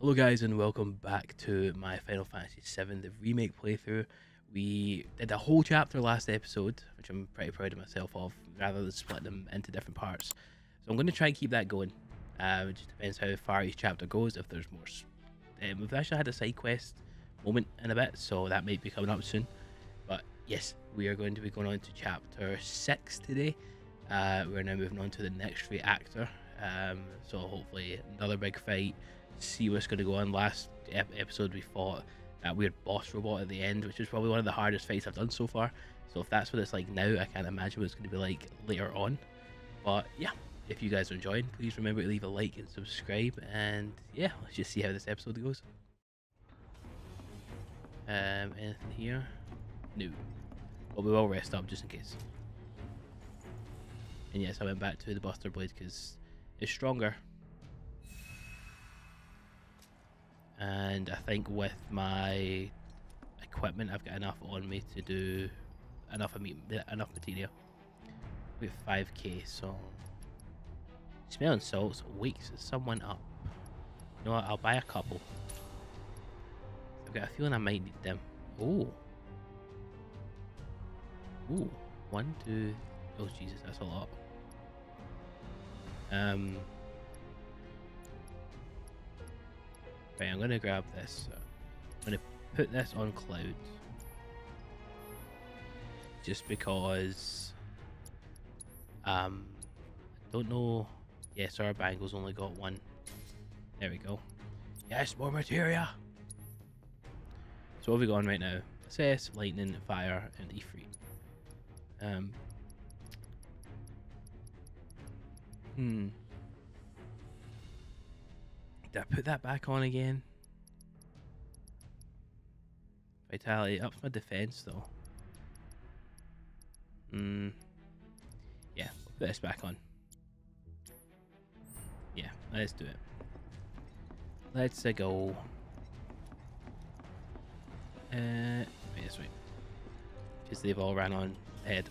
Hello guys and welcome back to my Final Fantasy VII, the remake playthrough. We did a whole chapter last episode, which I'm pretty proud of myself of, rather than split them into different parts. So I'm going to try and keep that going. It just depends how far each chapter goes, if there's more. We've actually had a side quest moment in a bit, so that might be coming up soon. But yes, we are going to be going on to chapter 6 today. We're now moving on to the next reactor. So hopefully another big fight. See what's going to go on. Last episode we fought that weird boss robot at the end, which is probably one of the hardest fights I've done so far, so if that's what it's like now, I can't imagine what it's going to be like later on. But yeah, if you guys are enjoying, please remember to leave a like and subscribe, and yeah, let's just see how this episode goes. Anything here? No, but we will rest up just in case. And yes, I went back to the Buster Blade because it's stronger. And I think with my equipment, I've got enough on me to do enough material. We have 5k, so smelling salts wakes someone up. You know what? I'll buy a couple. I've got a feeling I might need them. Oh, ooh, 1, 2. Oh Jesus, that's a lot. Right, I'm going to grab this. I'm going to put this on cloud. Just because... I don't know... Yes, our bangle's only got one. There we go. Yes, more materia! So what have we got on right now? SS, lightning, fire, and E3. Did I put that back on again? Vitality ups my defense though. Yeah, we'll put this back on. Yeah, let's do it. Let's go. Wait this way. Because they've all ran on head.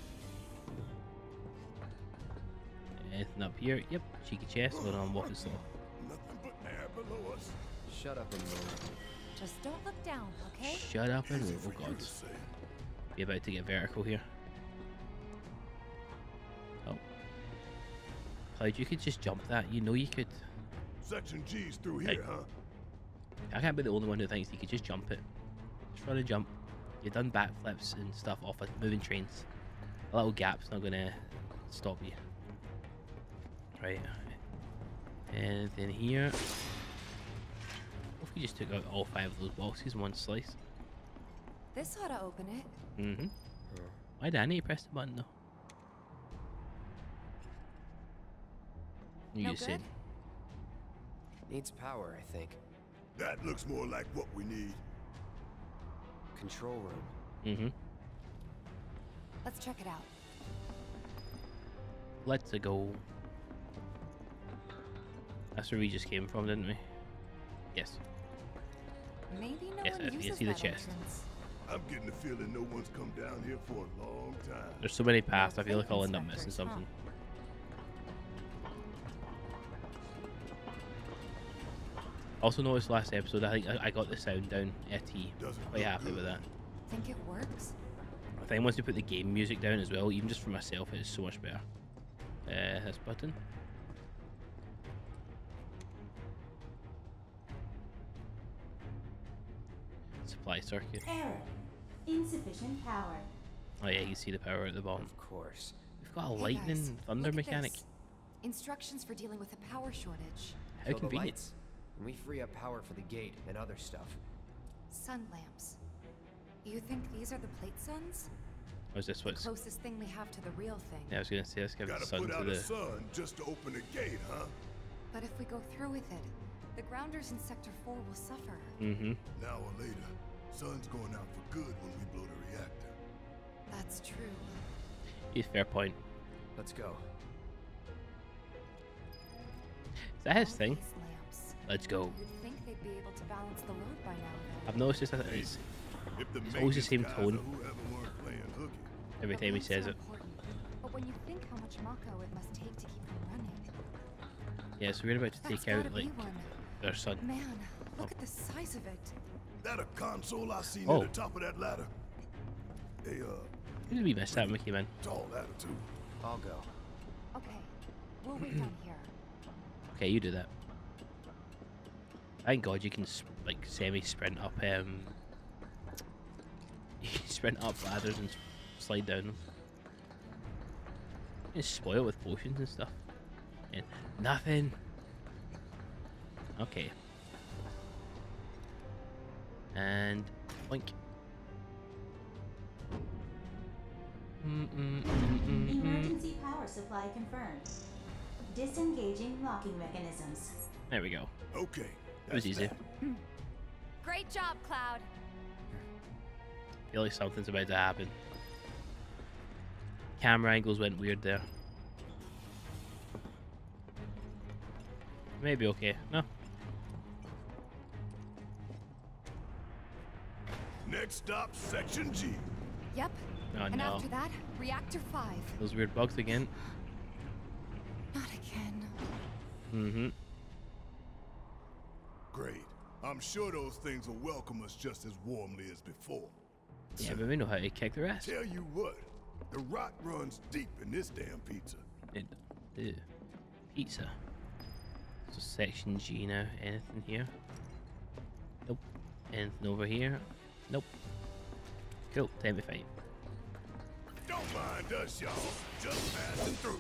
Anything up here? Yep, cheeky chest, but I'm walking slow. Shut up and move. Just don't look down, okay? Shut up and move. Oh god. Be about to get vertical here. Oh. Cloud, you could just jump that. You know you could. Section G's through here, huh? I can't be the only one who thinks you could just jump it. Just run and jump. You've done backflips and stuff off of moving trains. A little gap's not gonna stop you. Right. And then here. What if we just took out all 5 of those boxes in one slice? This ought to open it. Mm-hmm. Why did I need to press the button though? You just said. Needs power, I think. That looks more like what we need. Control room. Mm-hmm. Let's check it out. Let's go. That's where we just came from, didn't we? Yes. Maybe no one uses. You see the chest. I'm getting the feeling no one's come down here for a long time. There's so many paths, I feel like I'll end up missing something. Also noticed last episode, I think I got the sound down at E. Quite happy with that. Think it works? I think once you put the game music down as well, even just for myself, it's so much better. This button. Circuit. Error. Insufficient power. Oh yeah, you see the power at the bottom. Of course. We've got a lightning thunder mechanic. This. Instructions for dealing with a power shortage. How convenient. We free up power for the gate and other stuff. Sun lamps. You think these are the plate suns? Or is this what's the closest thing we have to the real thing? Yeah, I was gonna say let's give the sun to the sun just to open the gate, huh? But if we go through with it, the grounders in Sector 4 will suffer. Mm-hmm. Now or later. Sun's going out for good when we blow the reactor. That's true. He's fair point. Let's go. Is that his thing? Let's go. You'd think they'd be able to balance the load by now, though. I've noticed that it's always the same tone every time he says it. But when you think how much Mako it must take to keep them running. Yeah, so we're about to take out like their son. Man, Look at the size of it. That a console I seen at the top of that ladder. Hey, it'll be best to have Mickey, man. Tall ladder too. I'll go. Okay, we'll wait down here. Okay, you do that. Thank God you can like semi-sprint up. You can sprint up ladders and slide down them. You can spoil it with potions and stuff. And nothing. Okay. And blink. Emergency power supply confirmed. Disengaging locking mechanisms. There we go. Okay. That was easy. Great job, Cloud. I feel like something's about to happen. Camera angles went weird there. Maybe okay. No. Next stop, Section G. Yep. Oh, and no. After that, Reactor 5. Those weird bugs again. Not again. Mm-hmm. Great. I'm sure those things will welcome us just as warmly as before. Yeah, but we know how to kick their ass. Tell you what, the rock runs deep in this damn pizza. Pizza. So Section G now. Anything here? Nope. Anything over here? Nope. Cool. Time to fight. Don't mind us, y'all. Just passing through.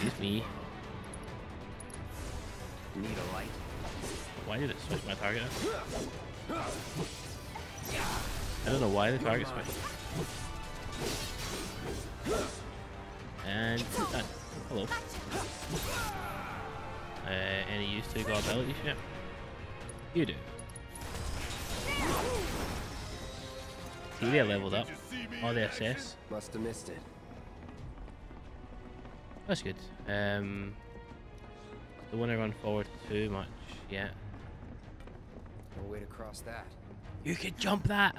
Excuse me. Need a light. Why did it switch my target up? I don't know why the target switched. And done. Hello. Any use to go ability ship? You do. See, they leveled up. Oh, they assess. Must have missed it. That's good. Don't want to run forward too much. Yeah. No way to cross that. You could jump that.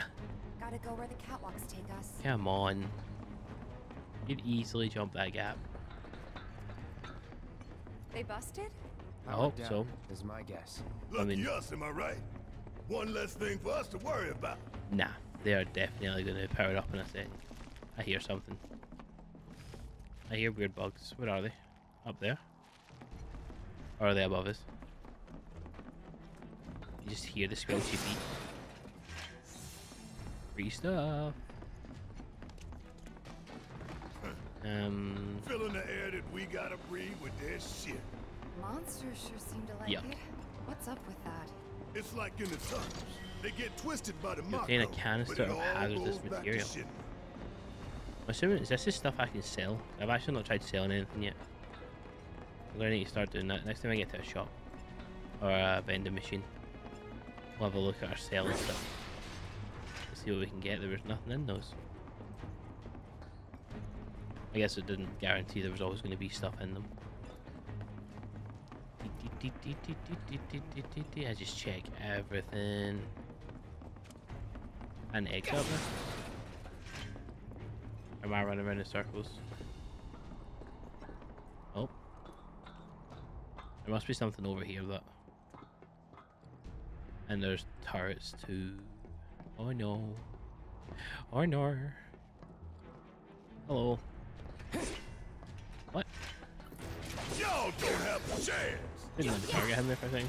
Gotta go where the catwalks take us. Come on. You'd easily jump that gap. They busted? I hope so. Is my guess. Look, I mean, yes, am I right? One less thing for us to worry about. Nah, they are definitely going to power up in a sec. I hear something. I hear weird bugs. Where are they? Up there? Or are they above us? You just hear the squelchy beat. Free stuff. Filling the air that we gotta breathe with this shit. Monsters sure seem to like it. What's up with that? It's like in the tunnels. They get twisted by the Mako. Contain a canister of hazardous material. I'm assuming this is stuff I can sell. I've actually not tried selling anything yet. I'm gonna need to start doing that next time I get to a shop or a vending machine. We'll have a look at our selling stuff. Let's see what we can get. There was nothing in those. I guess it didn't guarantee there was always going to be stuff in them. I just check everything. An egg cover? Am I running around in circles? Oh. There must be something over here that. And there's turrets too. Oh no. Oh no. Hello. What? Y'all don't have a chance. Didn't want to target him there for a thing.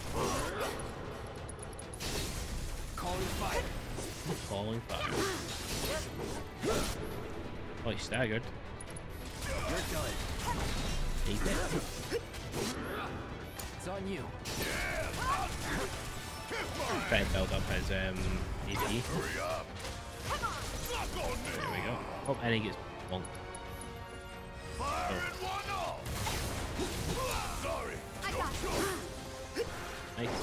Calling fire. Calling fire. Oh, he staggered. You're done. Take that. It's on you. I'm trying to build up his AP. Hurry up. There we go. Oh, and he gets bonked. Sorry. Nice.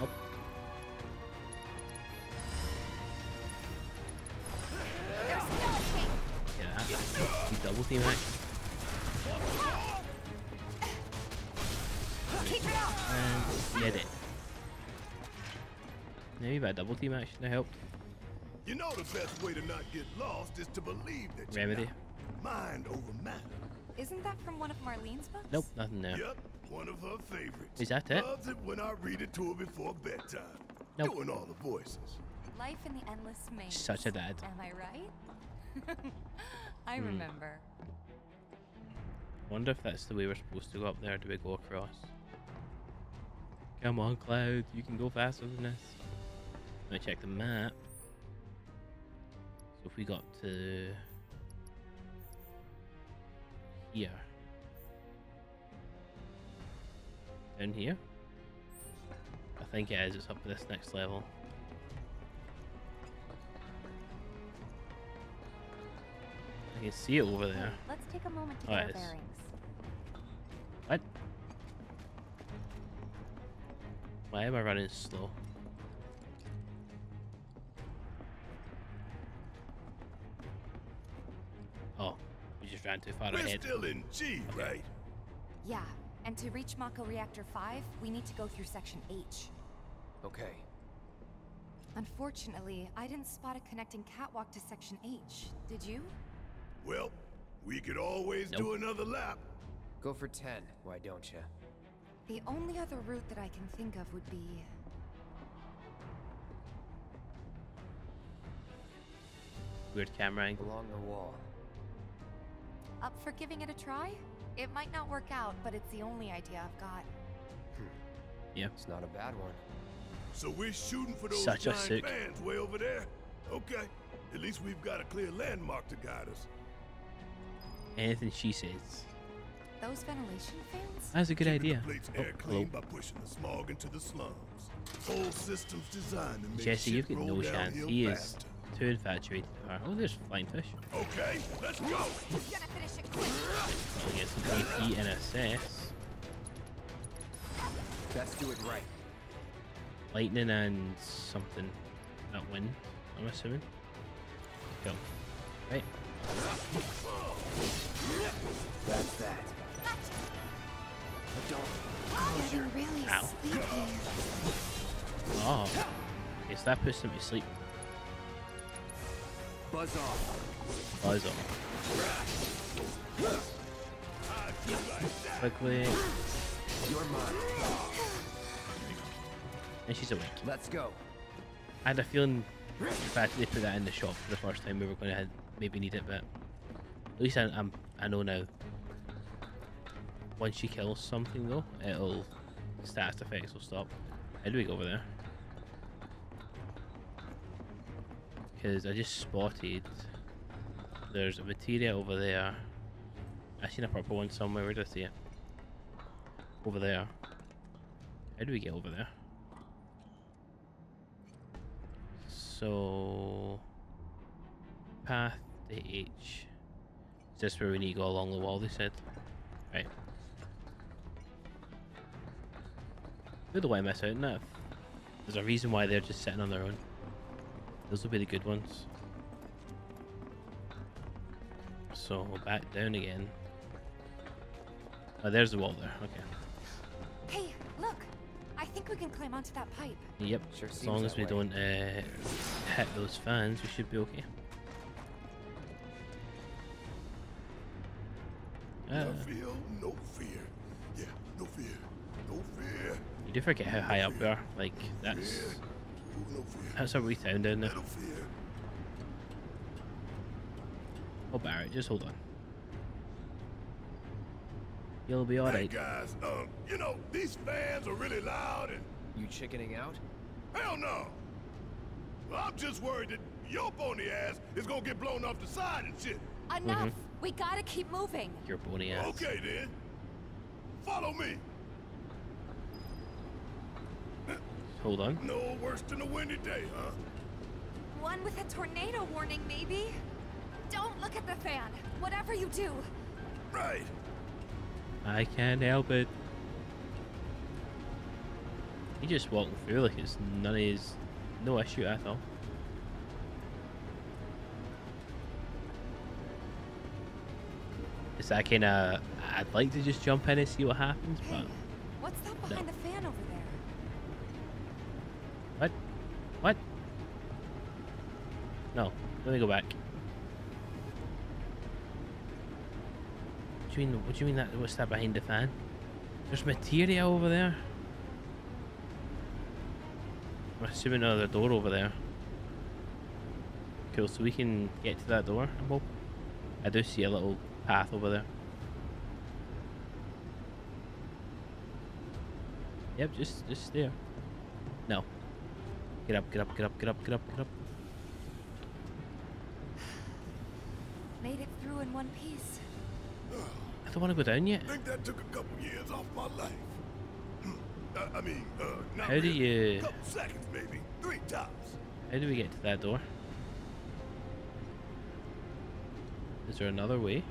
Up. Yeah, double team action. And get it. Maybe by double team action that helped. You know the best way to not get lost is to believe that Remedy. Mind over matter. Isn't that from one of Marlene's books? Nope, nothing there. Yep, one of her favorites. Is that it? Loves it when I read it to her before bedtime. Nope. Doing all the voices. Life in the endless maze. Such a dad. Am I right? I remember. Wonder if that's the way we're supposed to go up there. Do we go across? Come on, Cloud. You can go faster than this. Let me check the map. So if we got to here, down here, I think it is. It's up to this next level. I can see it over there. Let's take a moment to get bearings. What? Why am I running slow? Oh, we just ran too far ahead. We're still in G, okay. Right? Yeah, and to reach Mako Reactor 5, we need to go through Section H. Okay. Unfortunately, I didn't spot a connecting catwalk to Section H. Did you? Well, we could always do another lap. Go for 10, why don't you? The only other route that I can think of would be... Weird camera angle. Along the wall. Up for giving it a try? It might not work out, but it's the only idea I've got. Yeah. It's not a bad one. So we're shooting for those giant fans way over there? Okay. At least we've got a clear landmark to guide us. Anything she says. Those ventilation fans? That's a good idea. Air clean by pushing the smog into the slums. Whole systems designed to make Jesse, you've got no chance. He is too infatuated. Oh, there's flying fish. Okay, let's go. Gonna finish it quick. We'll get some AP and SS. Let's do it right. Lightning and something. That wind, I'm assuming. Go. Right. That's that. Don't. Oh, you're really sleepy. Oh. Yes, that puts them to sleep. Buzz off. Buzz off. Quickly. You're mine. And she's awake. Let's go. I had a feeling. In fact, they put that in the shop for the first time. We were going to maybe need it, but at least I know now. Once she kills something, though, it'll status effects will stop. How do we go over there? Because I just spotted there's a material over there. I seen a purple one somewhere. Where did I see it? Over there. How do we get over there? So, path to H. Is this where we need to go along the wall, they said? Right. Who do I miss out on that? There's a reason why they're just sitting on their own. Those will be the good ones. So, back down again. Oh, there's the wall there. Okay. Hey, look! I think we can climb onto that pipe. Yep, sure, as long as we don't hit those fans, we should be okay. No fear. You do forget how high up we are. Like, that's our wee town down there. Oh, Barrett, just hold on. You'll be alright. Hey guys, you know, these fans are really loud and... You chickening out? Hell no! Well, I'm just worried that your bony ass is gonna get blown off the side and shit. Enough! We gotta keep moving! Your bony ass. Okay then. Follow me! Hold on. No worse than a windy day, huh? One with a tornado warning, maybe? Don't look at the fan, whatever you do. Right! I can't help it. He just walking through like it's none of his, no issue at all. It's that kind of, I'd like to just jump in and see what happens, but... Hey, what's that behind the fan over there? What? What? No, let me go back. What do you mean that? What's that behind the fan? There's material over there. I'm assuming another door over there. Cool, so we can get to that door. I do see a little path over there. Yep, just there. No. Get up, get up, get up, get up, get up, get up. Made it through in one piece. I don't want to go down yet. I think that took a couple years off my life. I mean, not how do you... couple seconds, maybe. 3 tops. How do we get to that door? Is there another way?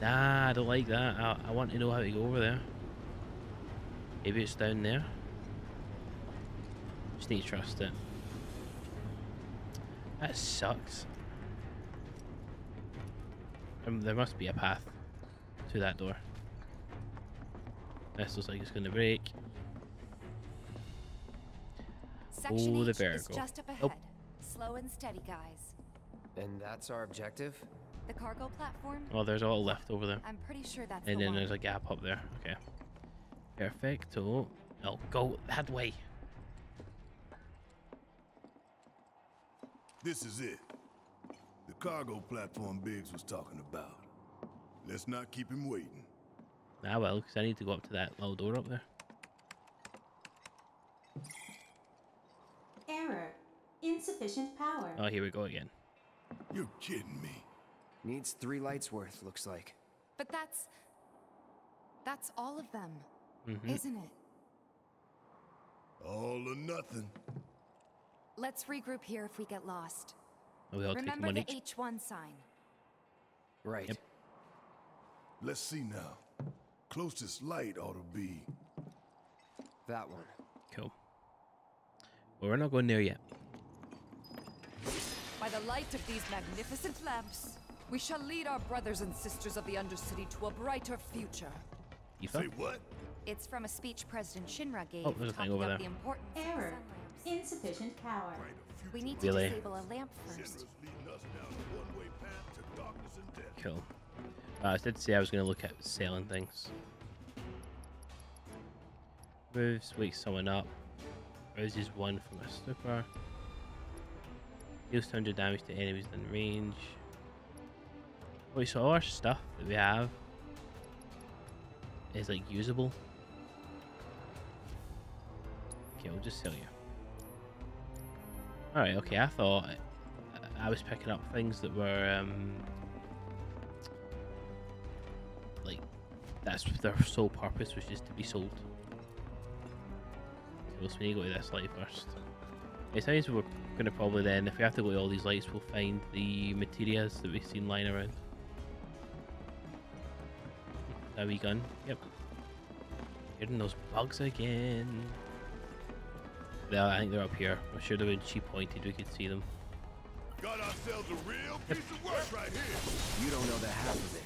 Nah, I don't like that. I want to know how to go over there. Maybe it's down there. Just need to trust it. That sucks. There must be a path to that door. This looks like it's going to break. Section oh, the vertical. Nope. Slow and steady, guys. And that's our objective? The cargo platform? Oh, there's all left over there. I'm pretty sure that's and the then one. There's a gap up there. Okay. Perfecto. I'll go that way. This is it. The cargo platform Biggs was talking about. Let's not keep him waiting. Ah well, because I need to go up to that little door up there. Error. Insufficient power. Oh, here we go again. You're kidding me. Needs 3 lights worth, looks like. But that's all of them, isn't it? All or nothing. Let's regroup here if we get lost. Remember the H1 sign. Right. Yep. Let's see now. Closest light ought to be that one. Cool. Well, we're not going there yet. By the light of these magnificent lamps, we shall lead our brothers and sisters of the Undercity to a brighter future. You say what? It's from a speech President Shinra gave. Oh, there's a thing over there. The error. Insufficient power. We need to disable a lamp first. Cool. I did say I was going to look at selling things. Moves, wake someone up. Raises 1 from a snooper. Deals 200 damage to enemies in range. Oh, so all our stuff that we have is like usable. Okay, we'll just sell you. Alright, okay, I thought I was picking up things that were, like, that's their sole purpose, which is to be sold. So we need to go to this light first. It sounds we're going to probably then, if we have to go to all these lights, we'll find the materials that we've seen lying around. A wee gun, yep. Getting those bugs again. Yeah, I think they're up here. I'm sure they were she-pointed, we could see them. Got ourselves a real piece of work right here. You don't know the half of it.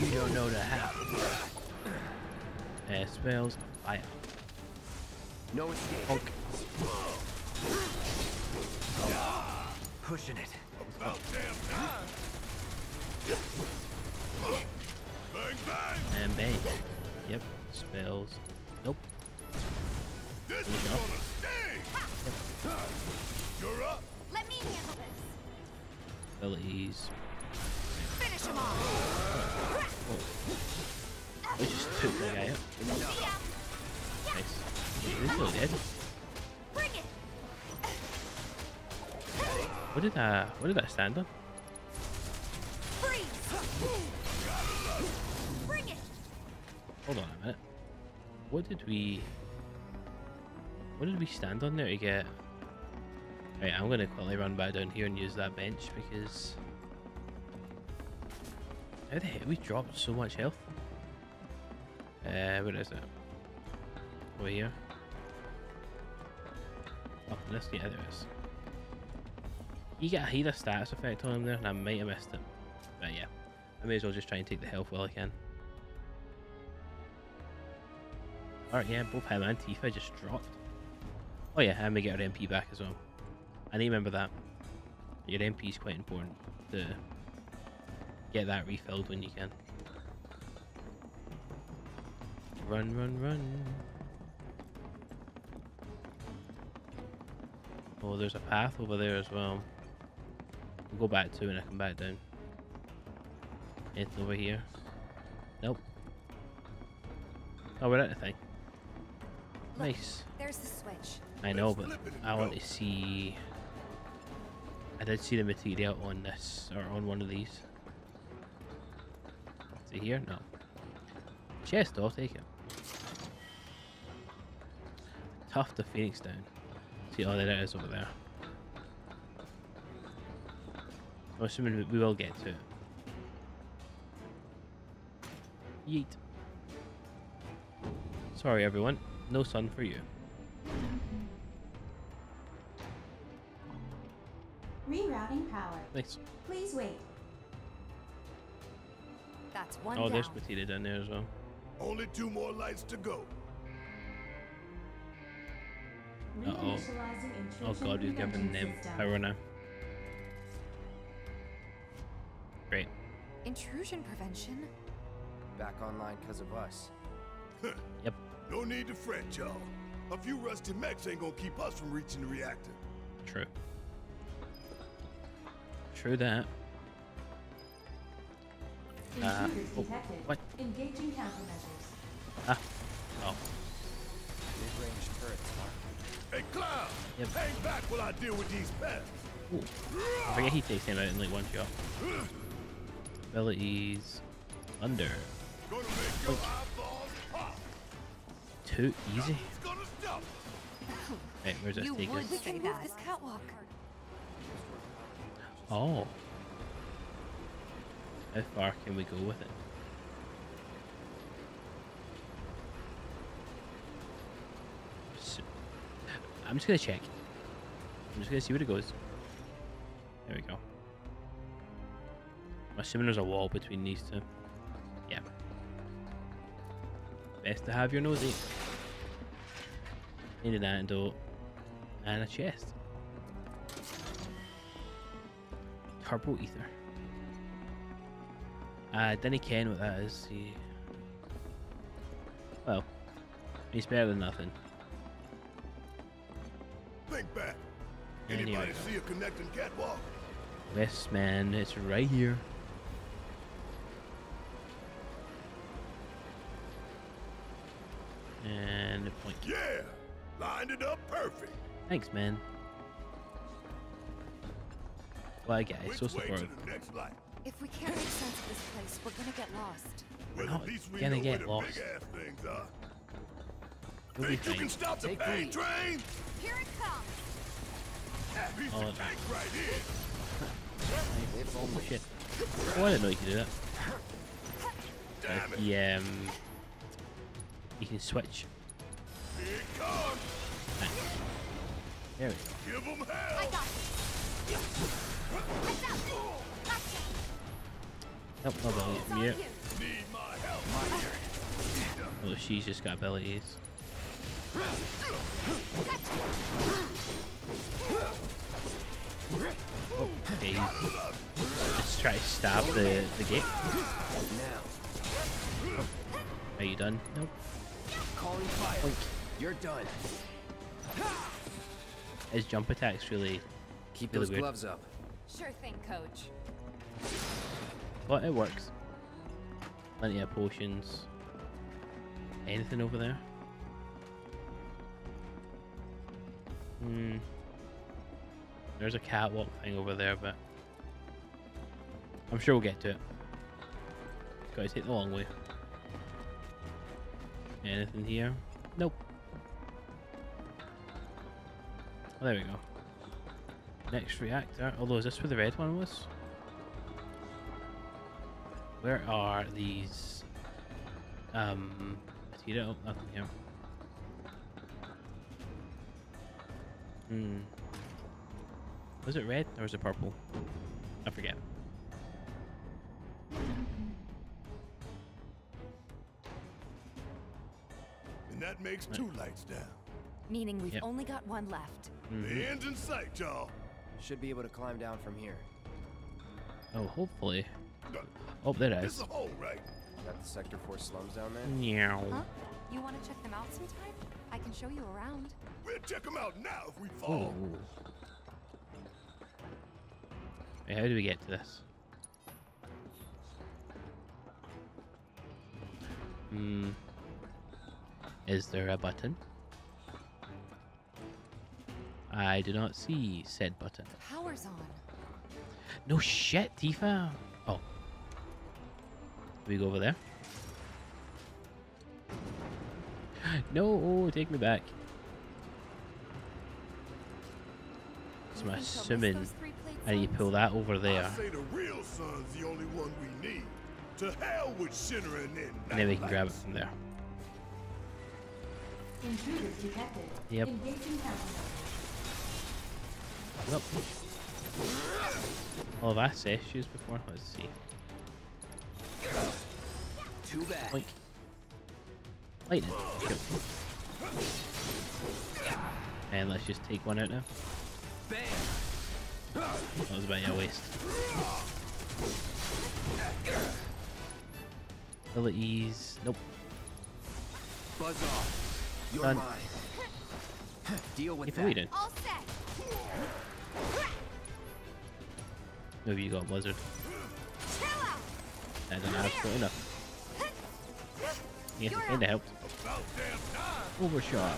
You don't know the half of it. Spells fire. No escape. Honk. Oh. Pushing it. About damn time. Bang bang. And bang. Yep. Spells. Nope. This is gonna sting. Yep. You're up. Let me handle this. Abilities. Finish him off. Oh. We just took the guy up. Yeah. Nice. He's still dead. Bring it. What did I stand on? Freeze. Bring it. Hold on a minute. What did we stand on there to get? Right, I'm going to quickly run back down here and use that bench because... How the heck we dropped so much health? Where is it? Over here. Oh, let's get out of this. You got a healer status effect on him there and I might have missed it. But yeah, I may as well just try and take the health while I can. Alright, yeah, both him and Tifa just dropped. Oh yeah, and we get our MP back as well. I need to remember that. Your MP is quite important to get that refilled when you can. Run, run, run. Oh, there's a path over there as well. We'll go back to when I come back down. Anything over here? Nope. Oh, we're at the thing. Nice. Look, there's the switch. I know, but I want to see... I did see the material on this, or on one of these. Is it here? No. Chest, I'll take it. Tough the Phoenix down. See, oh, there it is over there. I'm assuming we will get to it. Yeet. Sorry, everyone. No sun for you. Rerouting power. Thanks. Please wait. That's one. Oh, there's potato down there as well. Only two more lights to go. Uh oh. Oh god, he's giving them power now. Great. Intrusion prevention. Back online because of us. Yep. No need to fret, y'all. A few rusty mechs ain't gonna keep us from reaching the reactor. True. True that. Oh, what? Engaging countermeasures. Ah. Oh. Mid-range turrets. Hey, Cloud! Yep. Hang back while I deal with these pets. I forget he takes him out in like one shot. Abilities. Under. Oh. Too easy. Hey, where's that take us? Oh. How far can we go with it? So, I'm just gonna check. I'm just gonna see where it goes. There we go. I'm assuming there's a wall between these two. Yeah. Best to have your nose in. Need an antidote and a chest. Turbo ether. I didn't ken what that is. He... Well, he's better than nothing. Think back. Anybody see a connecting catwalk? Yes, man, it's right here. And a point. Yeah. Lined it up perfect. Thanks, man. Well, I get it. So supportive. If we can't make sense of this place, we're gonna get lost. We're not gonna get lost. We'll be fine. Take me. Here it comes. Oh, right here. Oh shit. Oh, I didn't know you could do that. But yeah, you can switch. Here it comes. Nice. There we go. Give him hell. I got it. Help my belly. Yep. Need my help. Oh, she's just got abilities. Oh, okay. Let's try to stab the gate. Oh. Are you done? Nope. Calling fire. Oink. You're done. His jump attacks really keep those weird. Gloves up. Sure thing, coach. But it works. Plenty of potions. Anything over there? Hmm. There's a catwalk thing over there, but I'm sure we'll get to it. Gotta take the long way. Anything here? Nope. Oh, there we go. Next reactor. Although, is this where the red one was? Where are these? Material? Nothing here. Hmm. Was it red or was it purple? I forget. makes two lights down. Meaning we've only got one left. The end's in sight, y'all. Should be able to climb down from here. Oh, hopefully. Oh, there it is. There's a hole, right? Got the Sector 4 slums down there? Yeah. Huh? You want to check them out sometime? I can show you around. We'll check them out now if we fall. Wait, how do we get to this? Is there a button? I do not see said button. The power's on. No shit, Tifa. Oh. Do we go over there? No, take me back. So I'm assuming I need to pull that over there. I say the real sun's the only one we need. To hell with Shinra and then we can grab it from there. Intruders detected. Yep. Nope. All of us issues before. Let's see. Too bad. Boink. Lightning. Go. And let's just take one out now. That was about your waste. Abilities. Nope. Buzz off. You're done. Mine. Deal with that. All set. Maybe you got Blizzard. I don't know how to put enough. Yeah, and it helped. Overcharge.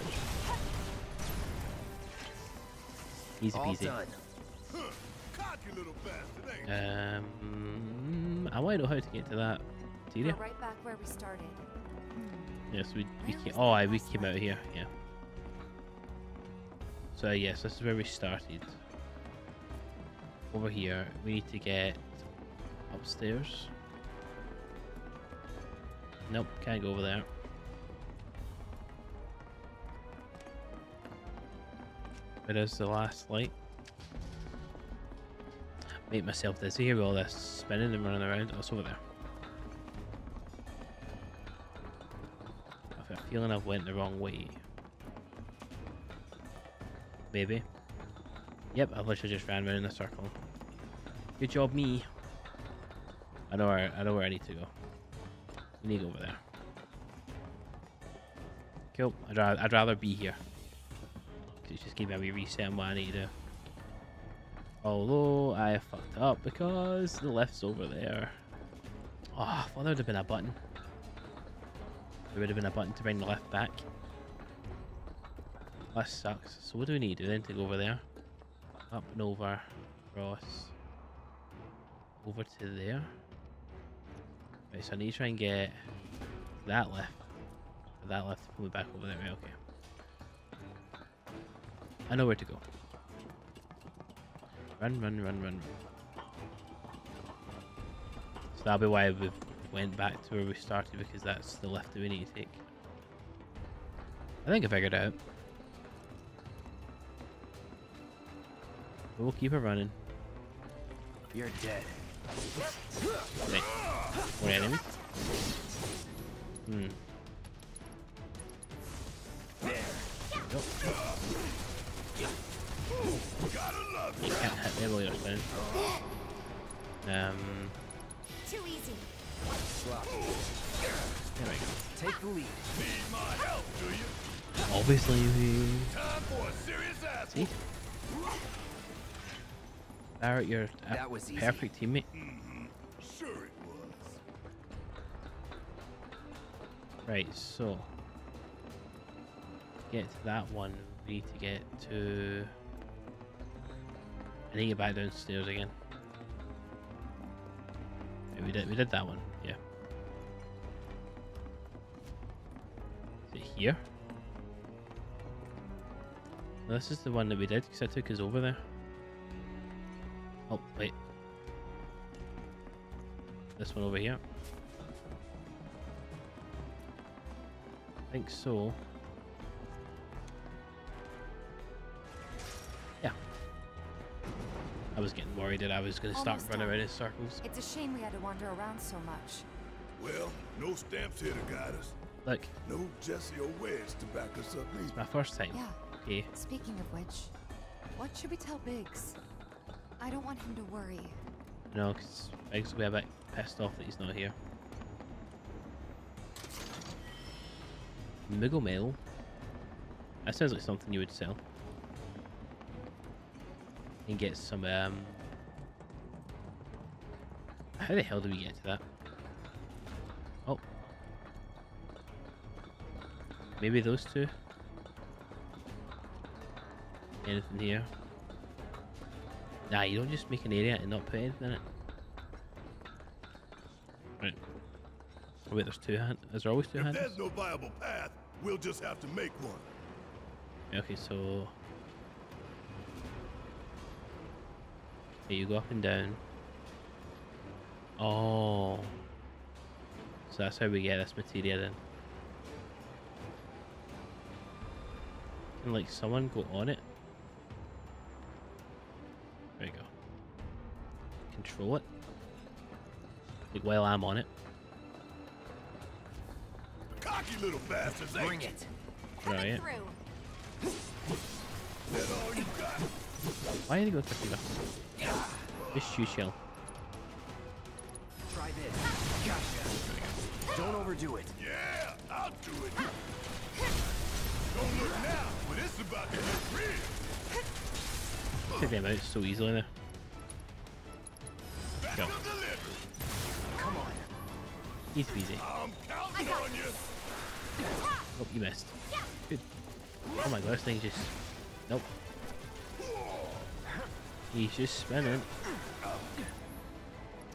Easy peasy. I want to know how to get to that. We're right back where we started. Yes, we came. Oh, we came out here. Yeah. So yes, this is where we started. Over here, we need to get upstairs. Nope, can't go over there. Where is the last light? Make myself dizzy here with all this spinning and running around. Oh, it's over there. I have a feeling I've went the wrong way. Maybe. Yep, I've literally just ran around in a circle. Good job, me. I know where I need to go. I need to go over there. Cool. I'd rather be here. It's just gave me a wee reset on what I need to do. Although I fucked up because the left's over there. Oh, I thought there would have been a button. There would have been a button to bring the left back. That sucks. So what do we need to do then to go over there? Up and over. Cross. Over to there. Right, so I need to try and get that left. That left to pull me back over there. Right, okay. I know where to go. Run, run, run, run. So that'll be why we went back to where we started, because that's the left that we need to take. I think I figured it out. We'll keep her running. You're dead. Right. More enemies? Nope. You can't hit them while you're spinning. Too easy. There we go. Take the lead. Need my help, do you? Obviously. Time for a serious asshole. Barrett, you're a perfect teammate. Sure it was. Right, so to get to that one, we need to get to. I need to get back downstairs again. Right, we did that one, yeah. Is it here? No, this is the one that we did because I took us over there. Oh, wait. This one over here. I think so. Yeah. I was getting worried that I was going to start running around in circles. It's a shame we had to wander around so much. Well, no stamps here to guide us. Look. No Jesse always to back us up. It's my first time. Yeah. Okay. Speaking of which, what should we tell Biggs? I don't want him to worry. No, because Biggs will be a bit pissed off that he's not here. Moogle mail. That sounds like something you would sell. And get some. How the hell do we get to that? Oh. Maybe those two? Anything here? Nah, you don't just make an area and not put anything in it. Right. Oh wait, there's two hands. Is there always two hands? If there's no viable path, we'll just have to make one. Okay, so... Here, you go up and down. Oh. So that's how we get this material then. Can like someone go on it? There you go. Control it. Like while I'm on it. Cocky little bastards, bring it. Right. Why did he go to the fever? Just shoe shell. Try this. Gotcha. Don't overdo it. Yeah, I'll do it. Don't look now, but it's about to get real. Take them out so easily now. Go. Come on. Easy peasy. I'm counting on you. Oh, you missed. Good. Oh my god, this thing just... Nope. He's just spinning.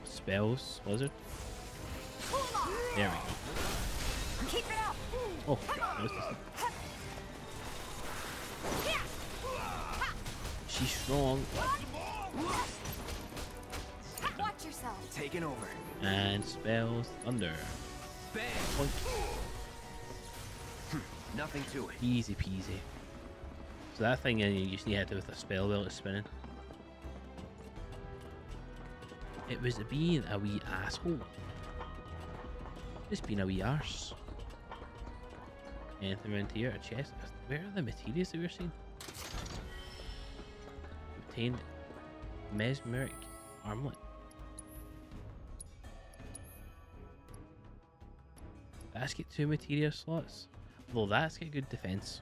Spells, was it? There we go. Keep it up. Oh, there's this thing. She's strong. Watch yourself. Taking over. And spells under. Nothing to it. Easy peasy. So that thing you just need to hit it with a spell while it's spinning. It was being a wee asshole. Just being a wee arse. Anything around here? A chest? Where are the materials that we're seeing? Obtained mesmeric armlet. That's get 2 material slots. Although that's got good defense.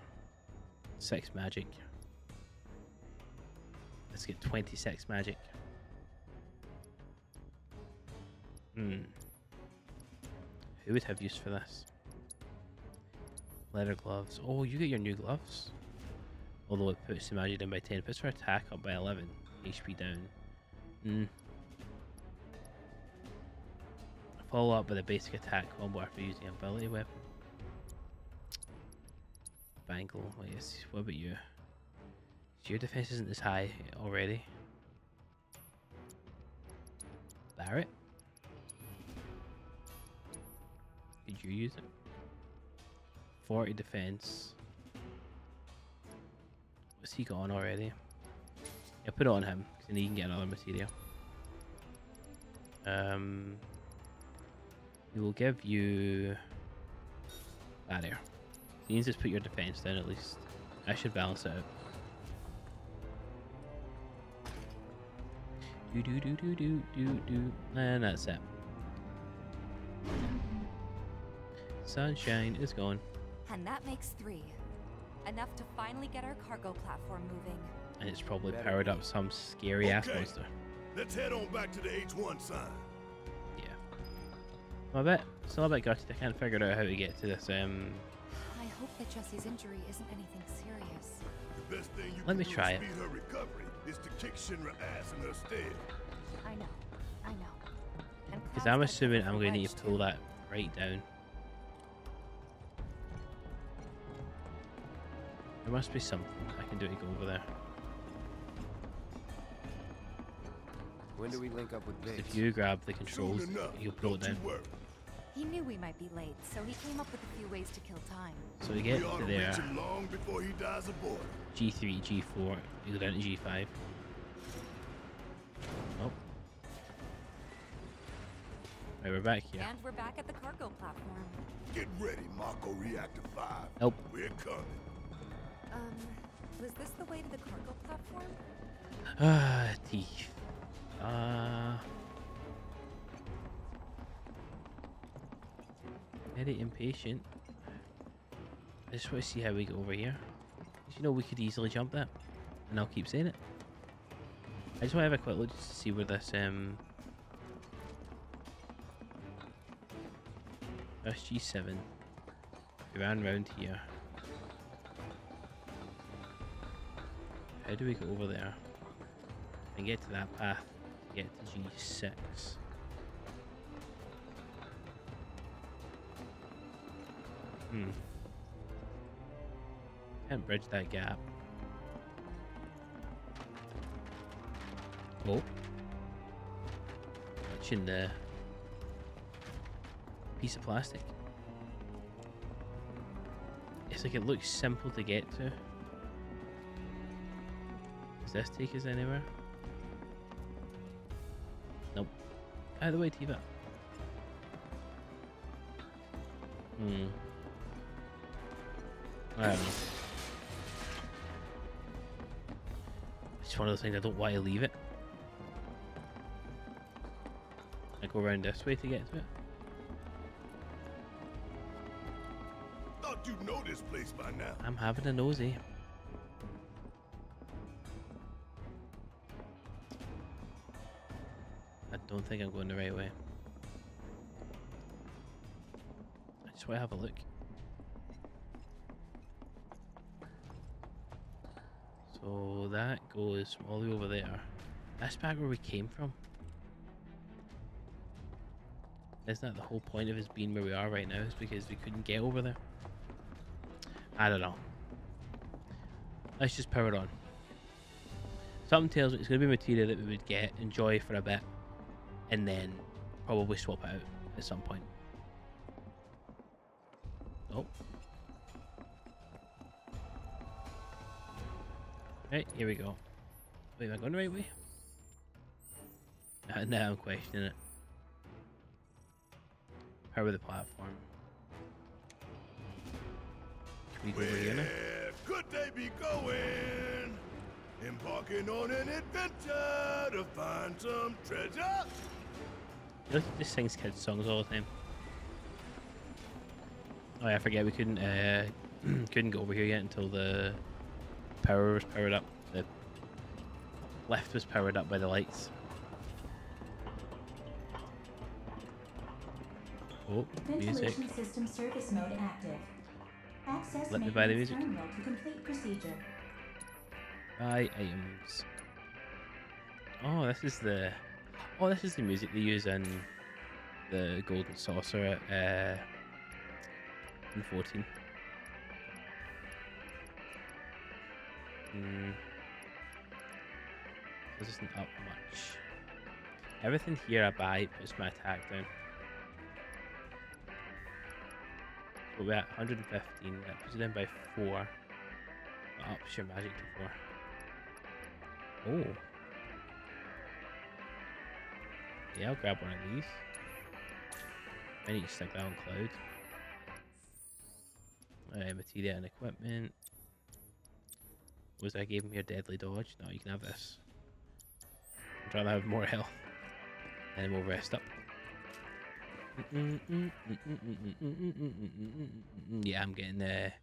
6 magic. Let's get 26 magic. Hmm. Who would have use for this? Leather gloves. Oh, you get your new gloves. Although it puts the magic down by 10, puts her attack up by 11, HP down. Hmm. Follow up with a basic attack combo after using ability weapon. Bangle. Wait, what about you? So your defense isn't as high already. Barret. Did you use it? 40 defense. What's he got on already? Yeah, put it on him, because then he can get another material. We will give you that there. You need to just put your defense down at least. I should balance it out. Do do do do do do do, and that's it. Sunshine is gone. And that makes 3. Enough to finally get our cargo platform moving. And it's probably powered up some scary ass monster. Let's head on back to the H1 sign. Yeah. Well, I bet it's a little bit gutted. I can't figure out how to get to this. I hope that Jesse's injury isn't anything serious. The best thing you can do to speed her recovery is to kick Shinra ass in her stead. I know. I know. Because I'm assuming I'm going to need to pull that right down. There must be something I can do to go over there. When do we link up with Biggs? If you grab the controls, you'll blow it down. He knew we might be late, so he came up with a few ways to kill time. So we get to there. Long before he dies aboard. G3, G4, you go down to G5. Oh. Okay, we're back here. And we're back at the cargo platform. Get ready, Mako Reactor 5. Nope. We're coming. Was this the way to the cargo platform? Ah, teeth. Very impatient. I just want to see how we get over here. You know, we could easily jump that, and I'll keep saying it. I just want to have a quick look just to see where this SG7. We ran round here. How do we go over there and get to that path to get to G6? Hmm. Can't bridge that gap. Oh. Touching the piece of plastic. It's like it looks simple to get to. Does this take us anywhere? Nope. Out of the way, Tiva. Hmm. I don't know. It's one of those things I don't want to leave it. I go around this way to get to it. Thought you'd know this place by now. I'm having a nosy. I don't think I'm going the right way. I just want to have a look. So that goes all the way over there. That's back where we came from. Isn't that the whole point of us being where we are right now? Is because we couldn't get over there? I don't know. Let's just power it on. Something tells me it's going to be material that we would get, enjoy for a bit, and then probably swap out at some point. Oh. Right, here we go. Wait, am I going the right way? Now I'm questioning it. Power of the platform. Can we go over here now? Could they be going? Embarking on an adventure to find some treasure. You look at this thing's kids' songs all the time. Oh yeah, I forget we couldn't couldn't go over here yet until the power was powered up. The left was powered up by the lights. Oh, music. Ventilation system service mode active. Access let me buy the music. To complete procedure. Buy items. Oh, this is the. Oh, this is the music they use in the Golden Saucer at in 14. Hmm. This isn't up much. Everything here I buy puts my attack down. But we're at 115. That puts it down by 4. That ups your magic to 4. Oh. Yeah, I'll grab one of these. I need to stick that on Cloud. Alright, material and equipment. Was I gave him your deadly dodge? No, you can have this. I'd rather have more health. And we'll rest up. Yeah, I'm getting the.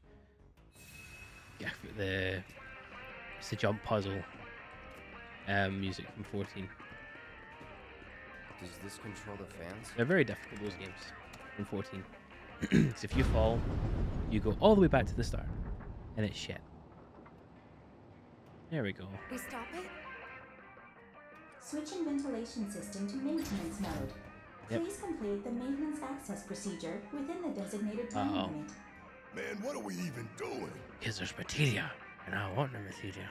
Yeah, the. It's the jump puzzle. Music from 14. Does this control the fans? They're very difficult, those games. From 14. Because if you fall, you go all the way back to the start. And it's shit. There we go. We stop it? Switching ventilation system to maintenance mode. Yep. Please complete the maintenance access procedure within the designated time limit. Man, what are we even doing? Because there's materia, and I want the materia.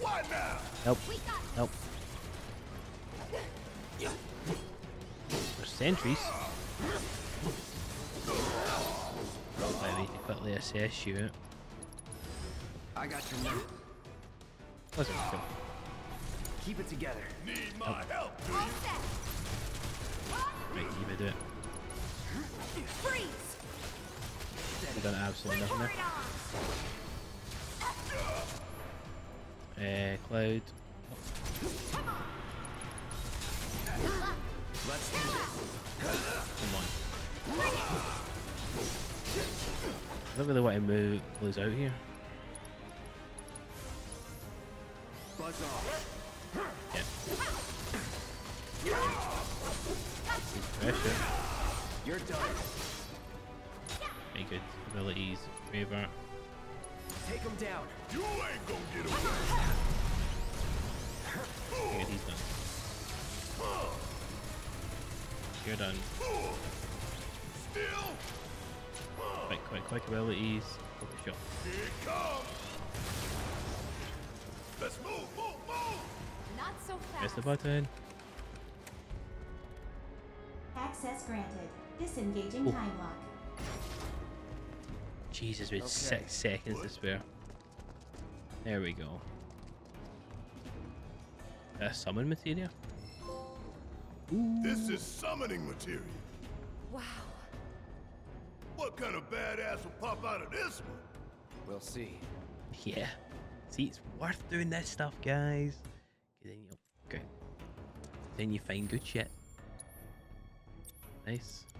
Why now? Nope. Nope. There's sentries. I need to quickly assess you. I got your number. Let's go. Keep it together. Need my help. Right, you may do it. I've done absolutely nothing there. Cloud. Come on. I don't really want to move, lose out here. Yeah. Pressure. You're done. Very good. Abilities, favor. Take him down. You ain't gonna get away. Good, he's done. You're done. Still. Quick abilities. Focus shot. Here it comes. Let's move. Not so fast. Press the button. Access granted. Disengaging time lock. Jesus, we had 6 seconds to spare. There we go. Summon material? Ooh. This is summoning material. Wow. What kind of badass will pop out of this one? We'll see. Yeah. See, it's worth doing this stuff, guys. Then you find good shit. Nice. So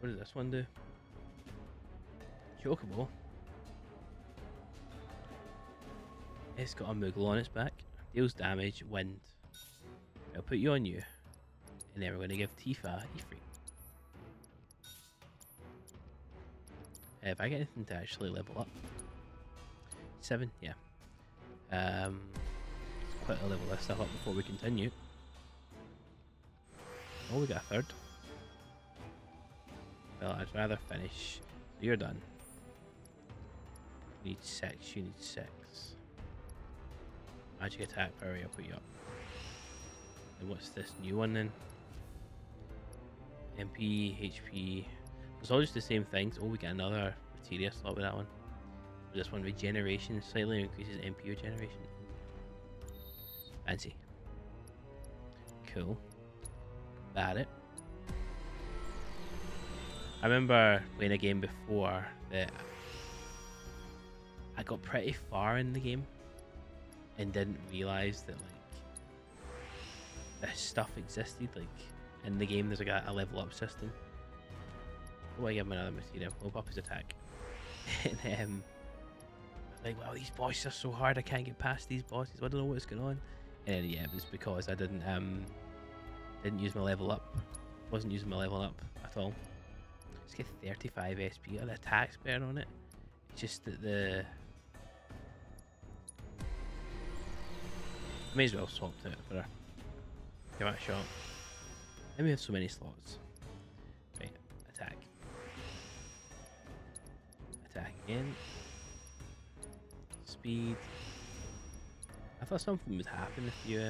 what does this one do? Chocobo. It's got a Moogle on its back. Deals damage, wind. I'll put you on you. And then we're going to give Tifa E3. If I get anything to actually level up. 7, yeah. Let's quite a level this stuff up before we continue. Oh, we got a third. Well, I'd rather finish. You're done. You need 6, you need 6. Magic attack, power, I'll put you up. And what's this new one then? MP, HP. It's all just the same things. Oh, we get another materia slot with that one. This one, regeneration slightly increases MP regeneration. Fancy. Cool. About it. I remember playing a game before that I got pretty far in the game and didn't realise that like this stuff existed. Like in the game, there's like a level up system. Oh, I give him another material. We'll up his attack. And like, wow, these bosses are so hard. I can't get past these bosses. I don't know what's going on. And yeah, it was because I didn't use my level up. Wasn't using my level up at all. Let's get 35 SP. Got the attack's better on it. It's just that the may as well swap to it for a give that shot. And we have so many slots. Right, attack. Attack again. Speed. I thought something would happen if you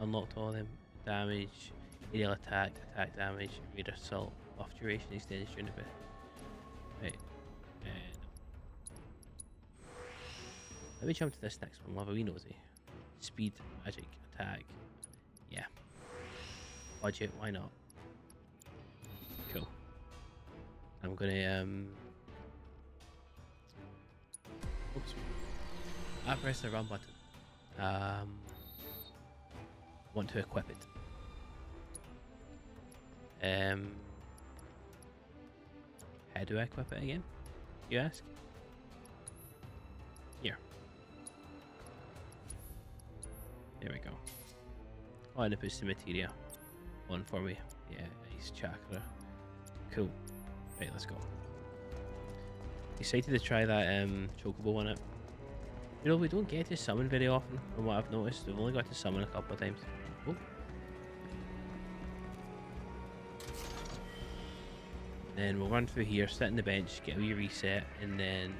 unlocked all of them. Damage, aerial attack, attack damage, raider assault, buff duration, extends during a bit. Right. Let me jump to this next one, we'll have a wee nosy. Speed, magic, attack. Yeah. Budget, why not? Cool. I'm gonna oops. I pressed the wrong button. Want to equip it. How do I equip it again? You ask? Here. There we go. Oh, and it puts the materia on for me. Yeah, ice chakra. Cool. Right, let's go. Excited to try that Chocobo on it. You know, we don't get to summon very often, from what I've noticed. We've only got to summon a couple of times. Oh. Then we'll run through here, sit on the bench, get a wee reset, and then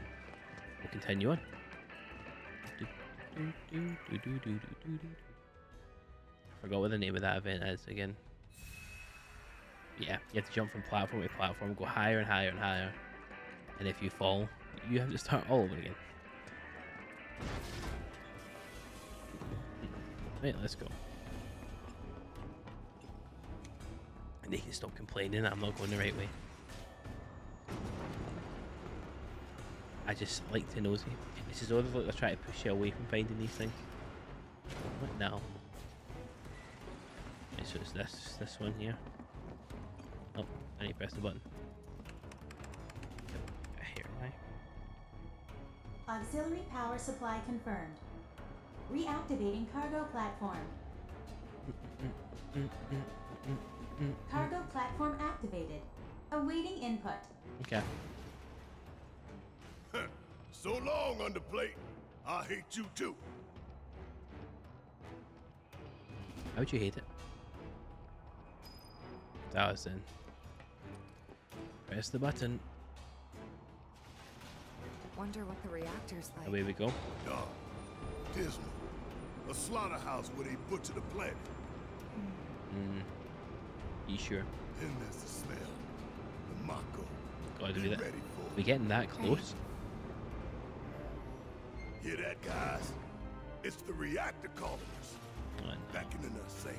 we'll continue on. I forgot what the name of that event is again. Yeah, you have to jump from platform to platform, go higher and higher and higher. And if you fall, you have to start all over again. Right, let's go. And they can stop complaining that I'm not going the right way. I just like to nosy. This is always like they're trying to push you away from finding these things. What now? Okay, so it's this one here. Oh, I need to press the button. Here am I. Auxiliary power supply confirmed. Reactivating cargo platform. Cargo platform activated. Awaiting input. Okay. So long, underplate. I hate you too. How would you hate it? That was in. Press the button. Wonder what the reactor's like. Away we go. Dark, dismal, a slaughterhouse where they butcher the planet. You sure? Then there's the smell. The Mako. Gotta do that. We're getting that close. Hear that, guys? It's the reactor calling us. Oh, no. Back in the sand.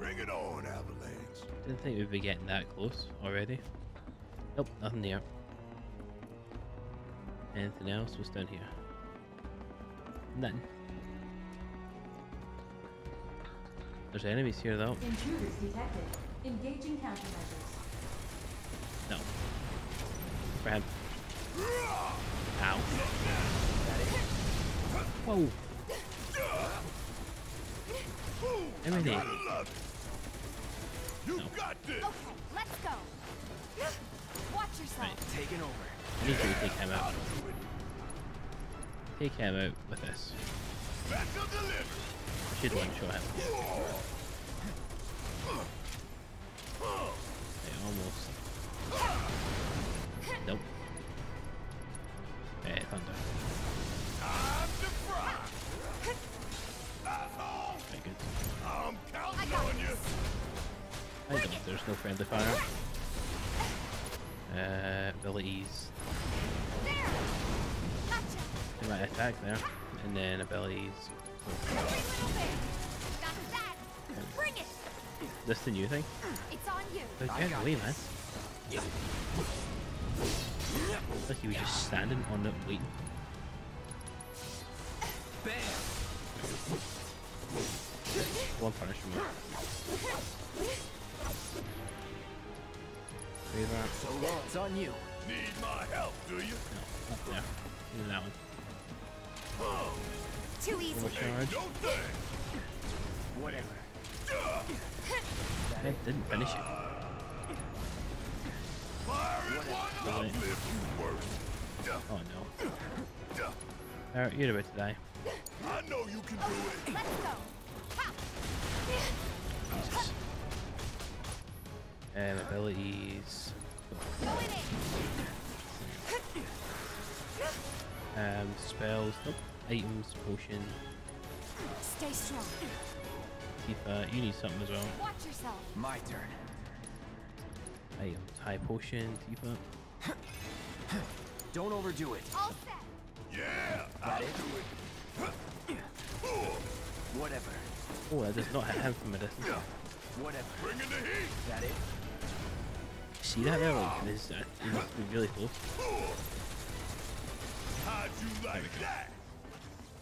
Bring it on, Avalanche. Didn't think we'd be getting that close already. Nope, nothing here. Anything else? What's down here? Nothing. There's enemies here though. Intruders detected. Engaging countermeasures. No. For him. Ow. Whoa. Everything. You got this. Okay, let's go. Watch yourself. Right. Taking over. I need to take him out. Take him out with this. I should one shot him. Okay, almost. Nope. Alright, thunder. Very good. I'm counting on you. I don't know, there's no friendly fire. Abilities. They might attack there. And then abilities. Bring it. Is this the new thing? It's on you. Get away, man. It's like he was just standing on it waiting. Bam. One punishment. So long, it's on you. Need my help, do you? No, not there. Even that one. Oh. Too easy. Whatever. That didn't finish it. Right. Oh no. Alright, you're about to die. I know you can do it. Let's go. Jesus. And abilities. Spells. Nope. Items, potion. Stay strong. Tifa, you need something as well. Watch yourself. My turn. Items, high potion, Tifa. Don't overdo it. All set. Yeah, I'll do it. Whatever. Oh, that does not hit him from a distance. Whatever. Bring in the heat. Is that it? See that there? Like, this it must be really close. How'd you like that?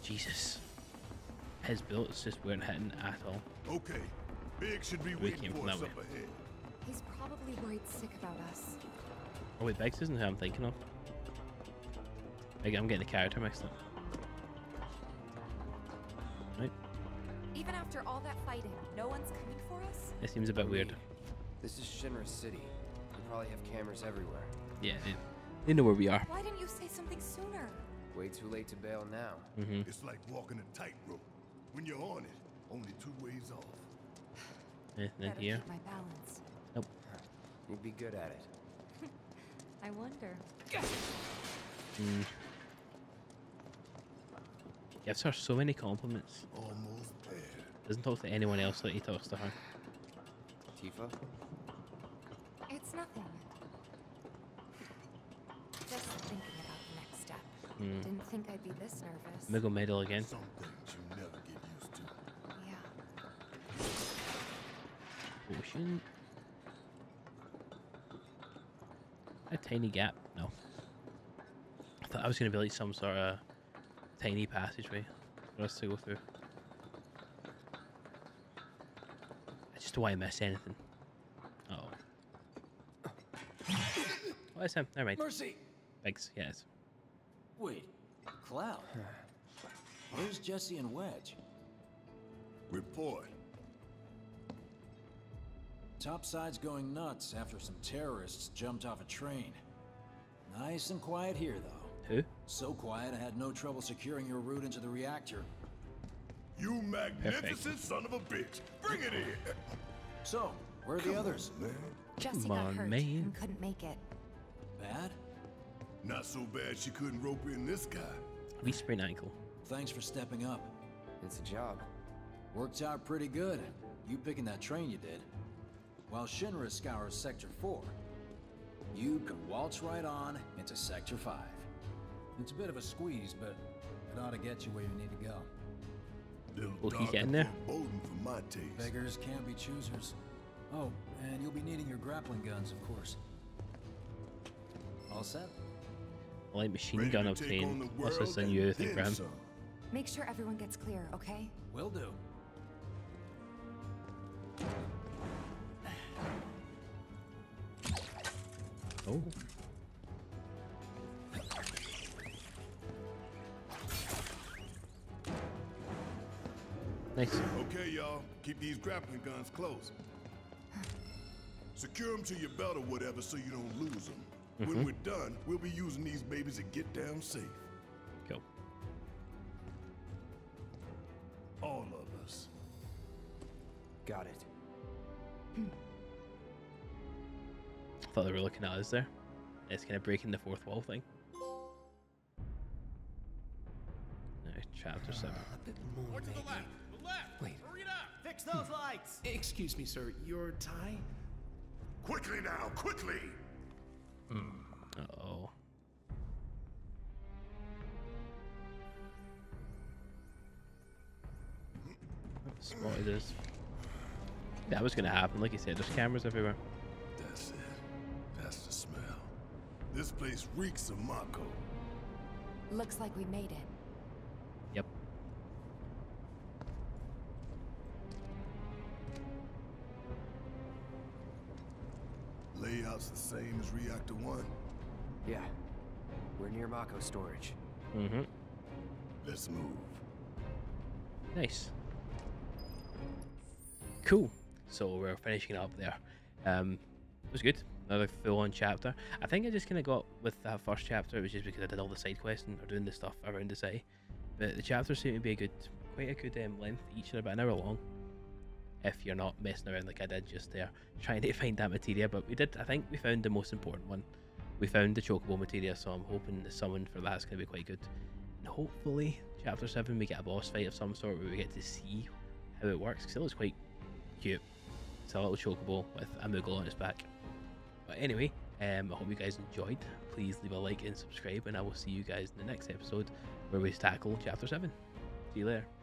Jesus. His bullets just weren't hitting at all. Okay. Big should be waiting for us up ahead. He's probably worried sick about us. Oh wait, Biggs isn't who I'm thinking of. I'm getting the character mixed up. Right. Even after all that fighting, no one's coming for us? It seems a bit weird. This is Shinra City. They probably have cameras everywhere. Yeah, they know where we are. Why didn't you say something sooner? Way too late to bail now. It's like walking a tightrope. When you're on it, only two ways off. Anything here? My balance. Nope. You'd be good at it. I wonder. Gives her so many compliments. Almost there. Doesn't talk to anyone else like he talks to her. Tifa? It's nothing. Just thinking about the next step. Didn't think I'd be this nervous. Moogle medal again. Some things you never get used to. Yeah. Potion. a tiny gap? No. I thought I was going to be like some sort of tiny passageway for us to go through. I just don't want to miss anything. Uh-oh. Oh, that's him. Never mind. Mercy! Thanks, yes. Wait, Cloud? Where's Jesse and Wedge? Report. Topside's going nuts after some terrorists jumped off a train. Nice and quiet here, though. Who? So quiet, I had no trouble securing your route into the reactor. You magnificent son of a bitch! Bring it here! So, where are the others? Man. Jesse got hurt and couldn't make it. Bad? Not so bad she couldn't rope in this guy. We sprained ankle. Thanks for stepping up. It's a job. Worked out pretty good. You picking that train you did. While Shinra scours Sector 4, you can waltz right on into Sector 5. It's a bit of a squeeze, but it ought to get you where you need to go. Will he get in there? Beggars can't be choosers. Oh, and you'll be needing your grappling guns, of course. All set? Light machine gun obtained. What's this in you think, Graham? Make sure everyone gets clear, okay? Will do. Oh. Nice. Okay, y'all. Keep these grappling guns close. Secure them to your belt or whatever so you don't lose them. Mm-hmm. When we're done, we'll be using these babies to get down safe. Go. All of us. Got it. I thought they were looking at us there. It's kind of breaking the fourth wall thing. No, chapter 7. A bit more. More to the left. The left. Wait. Hurry it up. Fix those lights. Excuse me, sir. Your tie? Quickly now, quickly. Uh-oh. Spotted this. That was gonna happen, like you said, there's cameras everywhere. That's it. That's the smell. This place reeks of Mako. Looks like we made it. Yep. Layout's the same as Reactor 1. Yeah. We're near Mako storage. Mm-hmm. Let's move. Nice. Cool. So we're finishing up there. It was good. Another full-on chapter. I think I just kind of got with that first chapter. It was just because I did all the side quests and doing the stuff around the city. But the chapters seem to be a good, quite a good length each. They're about an hour long. If you're not messing around like I did just there, trying to find that materia. But we did. I think we found the most important one. We found the Chocobo materia, so I'm hoping the summon for that's going to be quite good. And hopefully, chapter 7 we get a boss fight of some sort where we get to see how it works. Because it looks quite cute. It's a little Chocobo with a Moogle on its back. But anyway, I hope you guys enjoyed. Please leave a like and subscribe, and I will see you guys in the next episode where we tackle chapter 7. See you later.